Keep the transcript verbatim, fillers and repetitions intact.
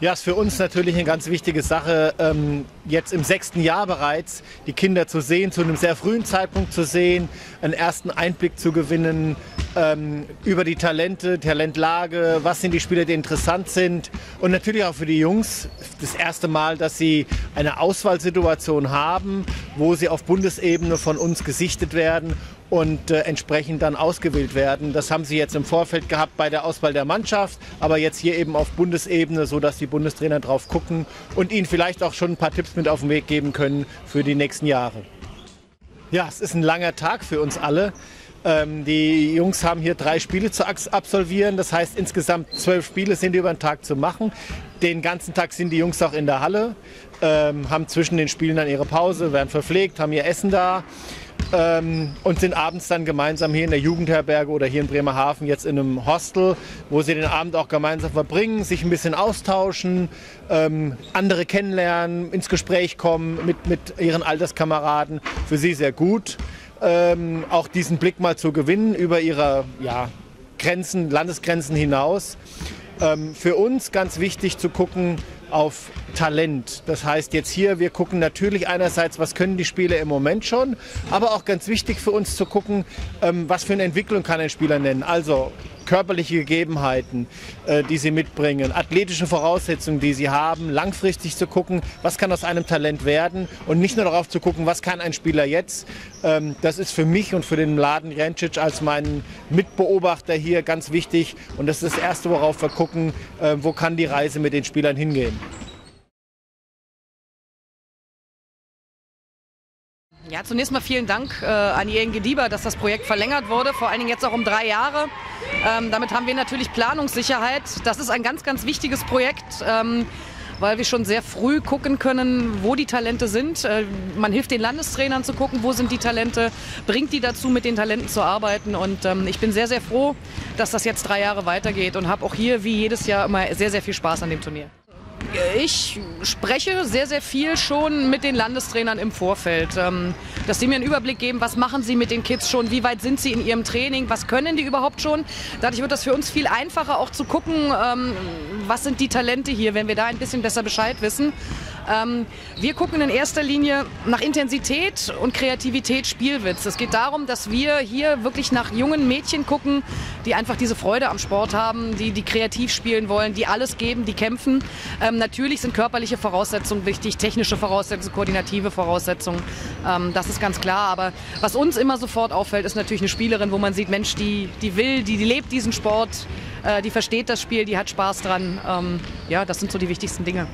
Ja, ist für uns natürlich eine ganz wichtige Sache, ähm, jetzt im sechsten Jahr bereits die Kinder zu sehen, zu einem sehr frühen Zeitpunkt zu sehen, einen ersten Einblick zu gewinnen ähm, über die Talente, Talentlage, was sind die Spieler, die interessant sind. Und natürlich auch für die Jungs das erste Mal, dass sie eine Auswahlsituation haben, wo sie auf Bundesebene von uns gesichtet werden und äh, entsprechend dann ausgewählt werden. Das haben sie jetzt im Vorfeld gehabt bei der Auswahl der Mannschaft, aber jetzt hier eben auf Bundesebene, sodass die Bundestrainer drauf gucken und ihnen vielleicht auch schon ein paar Tipps mit auf den Weg geben können für die nächsten Jahre. Ja, es ist ein langer Tag für uns alle. Ähm, die Jungs haben hier drei Spiele zu absolvieren, das heißt insgesamt zwölf Spiele sind über den Tag zu machen. Den ganzen Tag sind die Jungs auch in der Halle, ähm, haben zwischen den Spielen dann ihre Pause, werden verpflegt, haben ihr Essen da. Ähm, und sind abends dann gemeinsam hier in der Jugendherberge oder hier in Bremerhaven jetzt in einem Hostel, wo sie den Abend auch gemeinsam verbringen, sich ein bisschen austauschen, ähm, andere kennenlernen, ins Gespräch kommen mit, mit ihren Alterskameraden. Für sie sehr gut, ähm, auch diesen Blick mal zu gewinnen über ihre ja, Grenzen, Landesgrenzen hinaus. Ähm, für uns ganz wichtig zu gucken auf Talent. Das heißt jetzt hier, wir gucken natürlich einerseits, was können die Spieler im Moment schon, aber auch ganz wichtig für uns zu gucken, was für eine Entwicklung kann ein Spieler nennen. Also körperliche Gegebenheiten, die sie mitbringen, athletische Voraussetzungen, die sie haben, langfristig zu gucken, was kann aus einem Talent werden und nicht nur darauf zu gucken, was kann ein Spieler jetzt. Das ist für mich und für den Mladen Rancic als meinen Mitbeobachter hier ganz wichtig und das ist das Erste, worauf wir gucken, wo kann die Reise mit den Spielern hingehen. Ja, zunächst mal vielen Dank äh, an die I N G-DiBa, dass das Projekt verlängert wurde, vor allen Dingen jetzt auch um drei Jahre. Ähm, damit haben wir natürlich Planungssicherheit. Das ist ein ganz, ganz wichtiges Projekt, ähm, weil wir schon sehr früh gucken können, wo die Talente sind. Äh, man hilft den Landestrainern zu gucken, wo sind die Talente, bringt die dazu, mit den Talenten zu arbeiten. Und ähm, ich bin sehr, sehr froh, dass das jetzt drei Jahre weitergeht und habe auch hier wie jedes Jahr immer sehr, sehr viel Spaß an dem Turnier. Ich spreche sehr, sehr viel schon mit den Landestrainern im Vorfeld, dass sie mir einen Überblick geben, was machen sie mit den Kids schon, wie weit sind sie in ihrem Training, was können die überhaupt schon. Dadurch wird das für uns viel einfacher auch zu gucken, was sind die Talente hier, wenn wir da ein bisschen besser Bescheid wissen. Wir gucken in erster Linie nach Intensität und Kreativität, Spielwitz. Es geht darum, dass wir hier wirklich nach jungen Mädchen gucken, die einfach diese Freude am Sport haben, die, die kreativ spielen wollen, die alles geben, die kämpfen. Ähm, natürlich sind körperliche Voraussetzungen wichtig, technische Voraussetzungen, koordinative Voraussetzungen, ähm, das ist ganz klar. Aber was uns immer sofort auffällt, ist natürlich eine Spielerin, wo man sieht, Mensch, die, die will, die, die lebt diesen Sport, äh, die versteht das Spiel, die hat Spaß dran. Ähm, ja, das sind so die wichtigsten Dinge.